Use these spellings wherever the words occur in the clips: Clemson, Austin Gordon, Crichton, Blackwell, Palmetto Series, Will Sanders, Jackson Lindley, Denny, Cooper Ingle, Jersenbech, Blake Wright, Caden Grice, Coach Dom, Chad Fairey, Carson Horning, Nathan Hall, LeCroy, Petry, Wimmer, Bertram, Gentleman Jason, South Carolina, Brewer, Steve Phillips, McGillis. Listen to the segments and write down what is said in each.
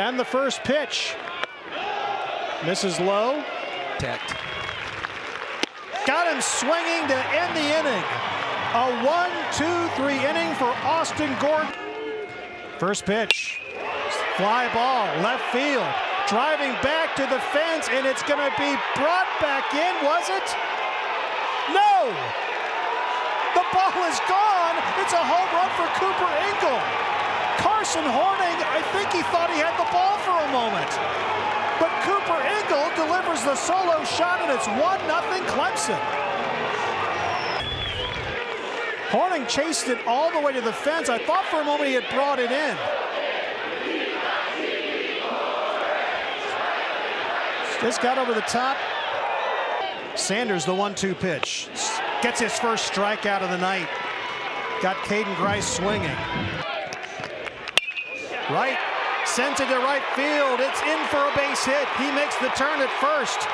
And the first pitch misses low. Tacked. Got him swinging to end the inning. A 1-2-3 inning for Austin Gordon. First pitch. Fly ball, left field. Driving back to the fence, and it's going to be brought back in, was it? No! The ball is gone. It's a home run for Cooper Ingle. Carson Horning, I think he thought he had the ball for a moment. But Cooper Ingle delivers the solo shot, and it's 1-0 Clemson. Horning chased it all the way to the fence. I thought for a moment he had brought it in. This got over the top. Sanders, the 1-2 pitch. Gets his first strikeout of the night. Got Caden Grice swinging. Right, sends it to right field. It's in for a base hit. He makes the turn at first.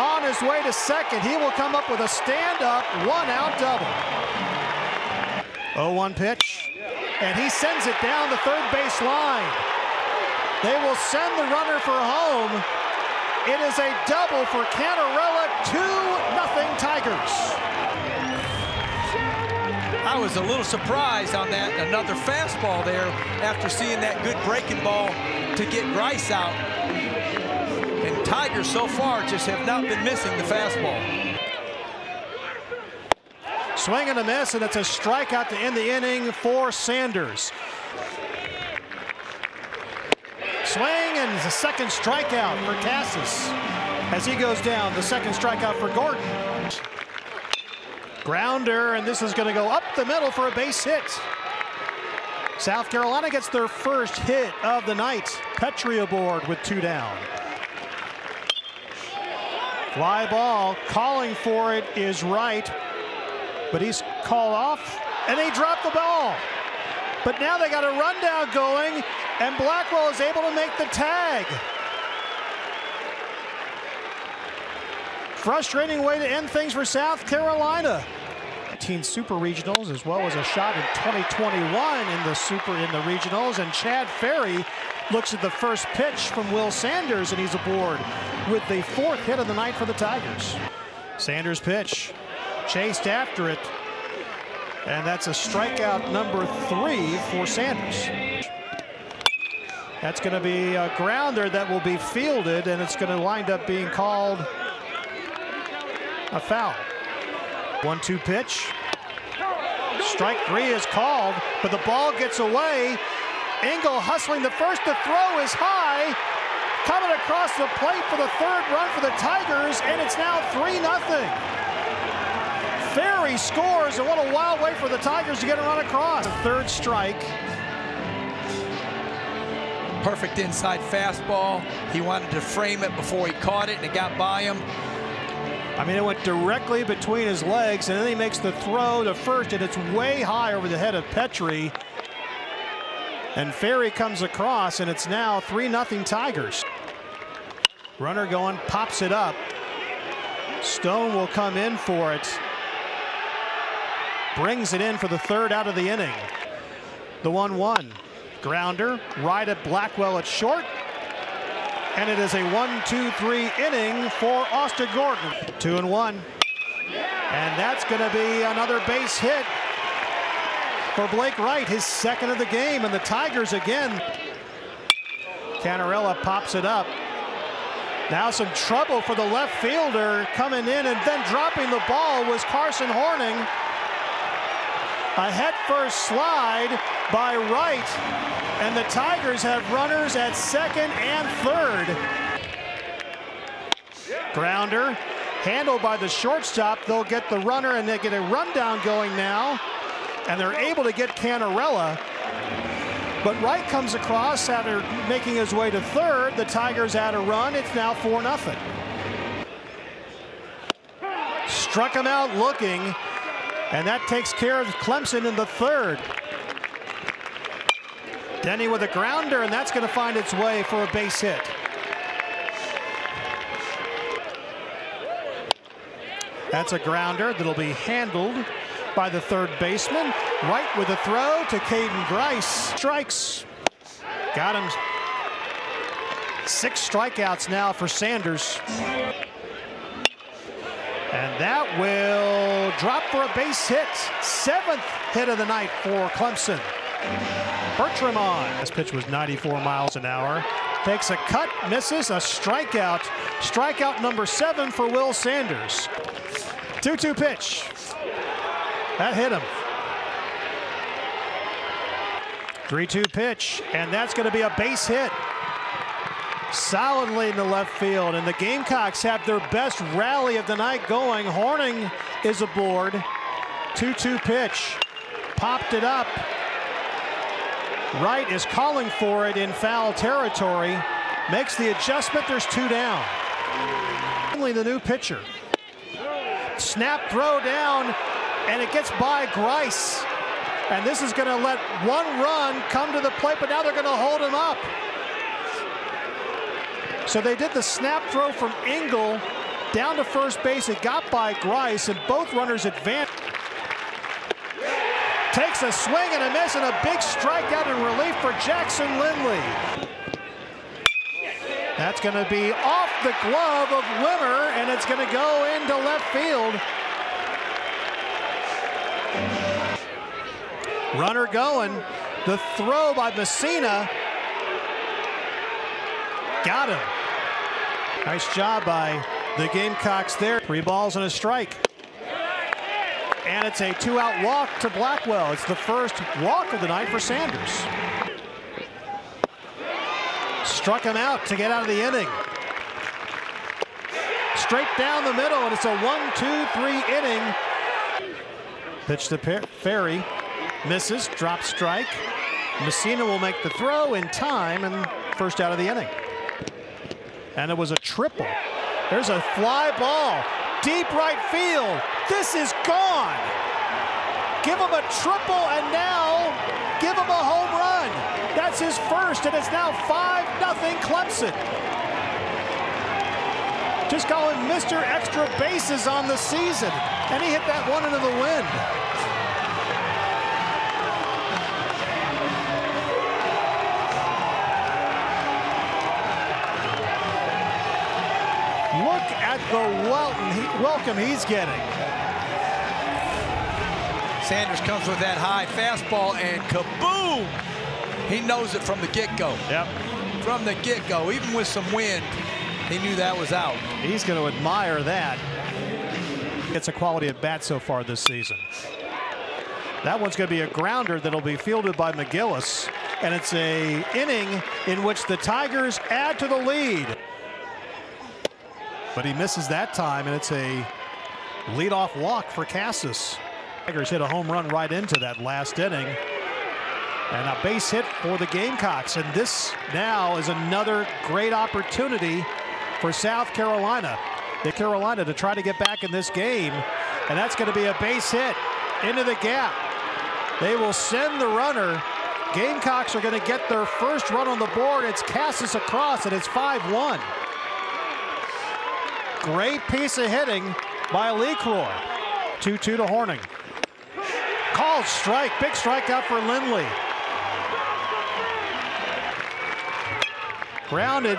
On his way to second, he will come up with a stand-up, one-out double. 0-1 pitch, and he sends it down the third base line. They will send the runner for home. It is a double for Cantarella, 2-0 Tigers. I was a little surprised on that, another fastball there after seeing that good breaking ball to get Grice out. And Tigers so far just have not been missing the fastball. Swing and a miss, and it's a strikeout to end the inning for Sanders. Swing and the second strikeout for Casas. As he goes down, the second strikeout for Gordon. Grounder, and this is going to go up the middle for a base hit. South Carolina gets their first hit of the night. Petry aboard with two down. Fly ball, calling for it is Wright, but he's called off, and they drop the ball. But now they got a rundown going, and Blackwell is able to make the tag. Frustrating way to end things for South Carolina. 18 Super Regionals, as well as a shot in 2021 in the Regionals. And Chad Fairey looks at the first pitch from Will Sanders, and he's aboard with the fourth hit of the night for the Tigers. Sanders pitch, chased after it. And that's a strikeout number 3 for Sanders. That's going to be a grounder that will be fielded, and it's going to wind up being called a foul. 1-2 pitch. Strike 3 is called, but the ball gets away. Ingle hustling the first. The throw is high. Coming across the plate for the third run for the Tigers, and it's now 3-0. Fairey scores, and what a wild way for the Tigers to get a run across. The third strike. Perfect inside fastball. He wanted to frame it before he caught it, and it got by him. I mean, it went directly between his legs, and then he makes the throw to first, and it's way high over the head of Petry. And Fairey comes across, and it's now 3-0 Tigers. Runner going, pops it up. Stone will come in for it. Brings it in for the third out of the inning. The 1-1. Grounder right at Blackwell at short. And it is a 1-2-3 inning for Austin Gordon. 2-1. And that's going to be another base hit for Blake Wright, his second of the game. And the Tigers again. Cantarella pops it up. Now some trouble for the left fielder coming in, and then dropping the ball was Carson Horning. A headfirst slide by Wright, and the Tigers have runners at second and third. Grounder, handled by the shortstop. They'll get the runner, and they get a rundown going now, and they're able to get Cantarella. But Wright comes across after making his way to third. The Tigers add a run. It's now 4-0. Struck him out looking. And that takes care of Clemson in the third. Denny with a grounder, and that's going to find its way for a base hit. That's a grounder that'll be handled by the third baseman. Wright with a throw to Caden Grice. Strikes. Got him Six strikeouts now for Sanders. And that will drop for a base hit. Seventh hit of the night for Clemson. Bertram on. This pitch was 94 miles an hour. Takes a cut, misses, a strikeout. Strikeout number 7 for Will Sanders. 2-2 pitch. That hit him. 3-2 pitch, and that's going to be a base hit. Solidly in the left field, and the Gamecocks have their best rally of the night going. Horning is aboard. 2-2 pitch. Popped it up. Wright is calling for it in foul territory. Makes the adjustment. There's 2 down. Only the new pitcher. Snap throw down, and it gets by Grice. And this is going to let one run come to the plate, but now they're going to hold him up. So they did the snap throw from Ingle down to first base. It got by Grice, and both runners advanced. Takes a swing and a miss, and a big strikeout in relief for Jackson Lindley. That's going to be off the glove of Wimmer, and it's going to go into left field. Runner going. The throw by Messina. Got him. Nice job by the Gamecocks there. 3 balls and a strike. And it's a 2-out walk to Blackwell. It's the first walk of the night for Sanders. Struck him out to get out of the inning. Straight down the middle, and it's a 1-2-3 inning. Pitch to Fairey. Misses, drop strike. Messina will make the throw in time, and first out of the inning. And it was a triple. There's a fly ball. Deep right field. This is gone. Give him a triple, and now give him a home run. That's his first, and it's now 5-0 Clemson. Just call him Mr. Extra Bases on the season. And he hit that one into the wind. Look at the welcome he's getting. Sanders comes with that high fastball, and kaboom! He knows it from the get-go. Yep. From the get-go, even with some wind, he knew that was out. He's going to admire that. It's a quality at bat so far this season. That one's going to be a grounder that'll be fielded by McGillis, and it's an inning in which the Tigers add to the lead. But he misses that time, and it's a leadoff walk for Casas. Tigers hit a home run right into that last inning. And a base hit for the Gamecocks. And this now is another great opportunity for South Carolina. The Carolina to try to get back in this game. And that's going to be a base hit into the gap. They will send the runner. Gamecocks are going to get their first run on the board. It's Casas across, and it's 5-1. Great piece of hitting by LeCroy. 2-2 to Horning. Called strike. Big strikeout for Lindley. Grounded.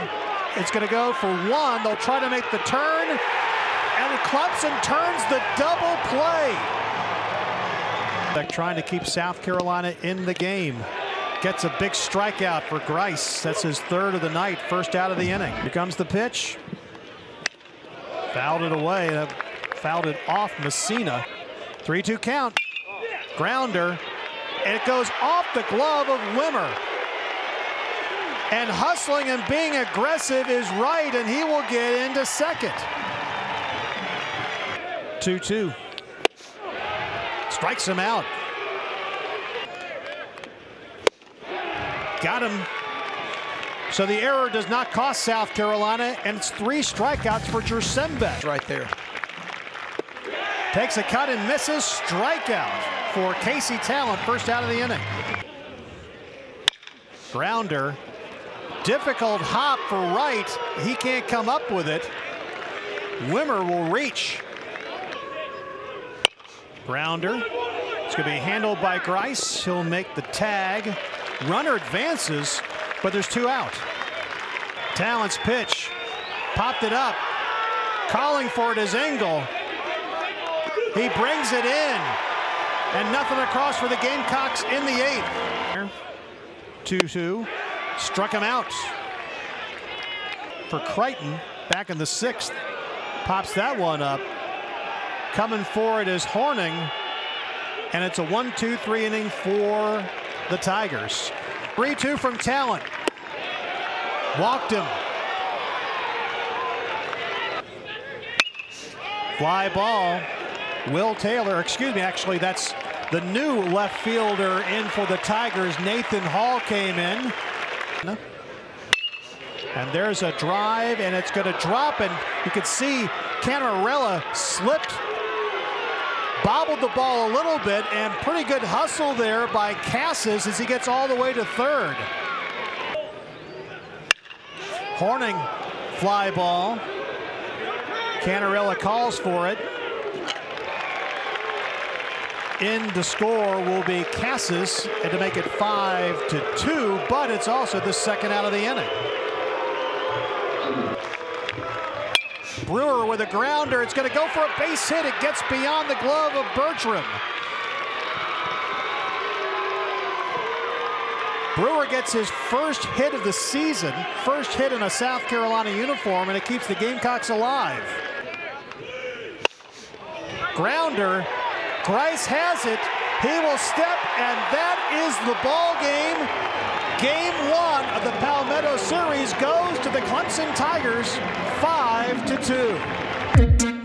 It's going to go for 1. They'll try to make the turn. And Clemson turns the double play. Trying to keep South Carolina in the game. Gets a big strikeout for Grice. That's his 3rd of the night. First out of the inning. Here comes the pitch. Fouled it away, fouled it off Messina. 3-2 count, grounder, and it goes off the glove of Wimmer. And hustling and being aggressive is Wright, and he will get into second. 2-2. Strikes him out. Got him. So the error does not cost South Carolina, and it's 3 strikeouts for Jersenbech. Right there. Takes a cut and misses. Strikeout for Casey Talent, first out of the inning. Grounder. Difficult hop for Wright. He can't come up with it. Wimmer will reach. Grounder. It's going to be handled by Grice. He'll make the tag. Runner advances. But there's 2 out. Talent's pitch, popped it up. Calling for it is Ingle. He brings it in. And nothing across for the Gamecocks in the eighth. 2-2, struck him out. For Crichton, back in the sixth, pops that one up. Coming for it is Horning. And it's a 1-2-3 inning for the Tigers. 3-2 from Talent. Walked him. Fly ball. Will Taylor, excuse me, actually, that's the new left fielder in for the Tigers. Nathan Hall came in. And there's a drive, and it's going to drop, and you can see Cantarella slipped, bobbled the ball a little bit, and pretty good hustle there by Casas as he gets all the way to third. Horning, fly ball. Cantarella calls for it. In to score will be Casas, and to make it 5-2, but it's also the second out of the inning. Brewer with a grounder. It's going to go for a base hit. It gets beyond the glove of Bertram. Brewer gets his first hit of the season, first hit in a South Carolina uniform, and it keeps the Gamecocks alive. Grounder. Grice has it. He will step, and that is the ball game. Game one of the Palmetto Series goes to the Clemson Tigers, 5-2.